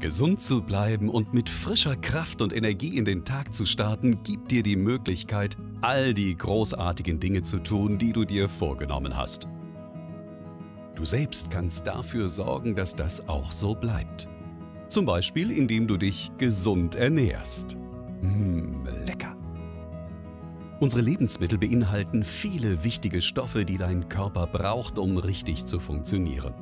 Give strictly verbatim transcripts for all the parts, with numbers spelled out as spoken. Gesund zu bleiben und mit frischer Kraft und Energie in den Tag zu starten, gibt dir die Möglichkeit, all die großartigen Dinge zu tun, die du dir vorgenommen hast. Du selbst kannst dafür sorgen, dass das auch so bleibt. Zum Beispiel, indem du dich gesund ernährst. Mmh, lecker! Unsere Lebensmittel beinhalten viele wichtige Stoffe, die dein Körper braucht, um richtig zu funktionieren.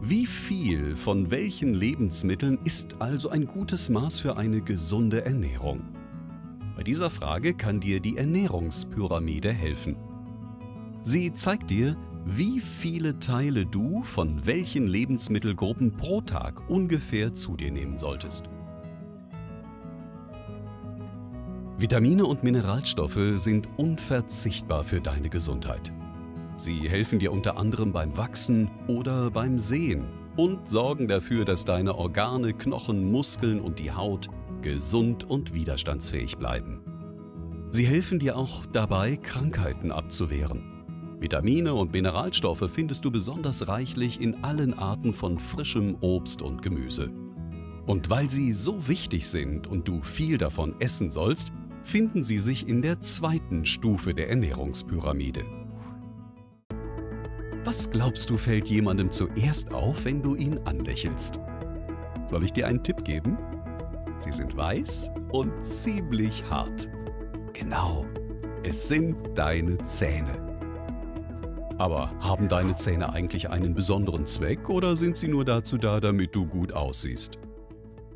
Wie viel von welchen Lebensmitteln ist also ein gutes Maß für eine gesunde Ernährung? Bei dieser Frage kann dir die Ernährungspyramide helfen. Sie zeigt dir, wie viele Teile du von welchen Lebensmittelgruppen pro Tag ungefähr zu dir nehmen solltest. Vitamine und Mineralstoffe sind unverzichtbar für deine Gesundheit. Sie helfen dir unter anderem beim Wachsen oder beim Sehen und sorgen dafür, dass deine Organe, Knochen, Muskeln und die Haut gesund und widerstandsfähig bleiben. Sie helfen dir auch dabei, Krankheiten abzuwehren. Vitamine und Mineralstoffe findest du besonders reichlich in allen Arten von frischem Obst und Gemüse. Und weil sie so wichtig sind und du viel davon essen sollst, finden sie sich in der zweiten Stufe der Ernährungspyramide. Was glaubst du, fällt jemandem zuerst auf, wenn du ihn anlächelst? Soll ich dir einen Tipp geben? Sie sind weiß und ziemlich hart. Genau, es sind deine Zähne. Aber haben deine Zähne eigentlich einen besonderen Zweck oder sind sie nur dazu da, damit du gut aussiehst?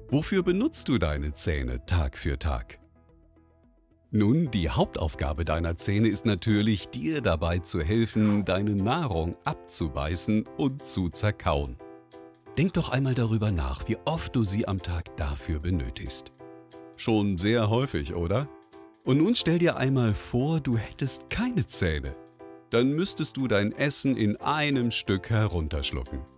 Wofür benutzt du deine Zähne Tag für Tag? Nun, die Hauptaufgabe deiner Zähne ist natürlich, dir dabei zu helfen, deine Nahrung abzubeißen und zu zerkauen. Denk doch einmal darüber nach, wie oft du sie am Tag dafür benötigst. Schon sehr häufig, oder? Und nun stell dir einmal vor, du hättest keine Zähne. Dann müsstest du dein Essen in einem Stück herunterschlucken.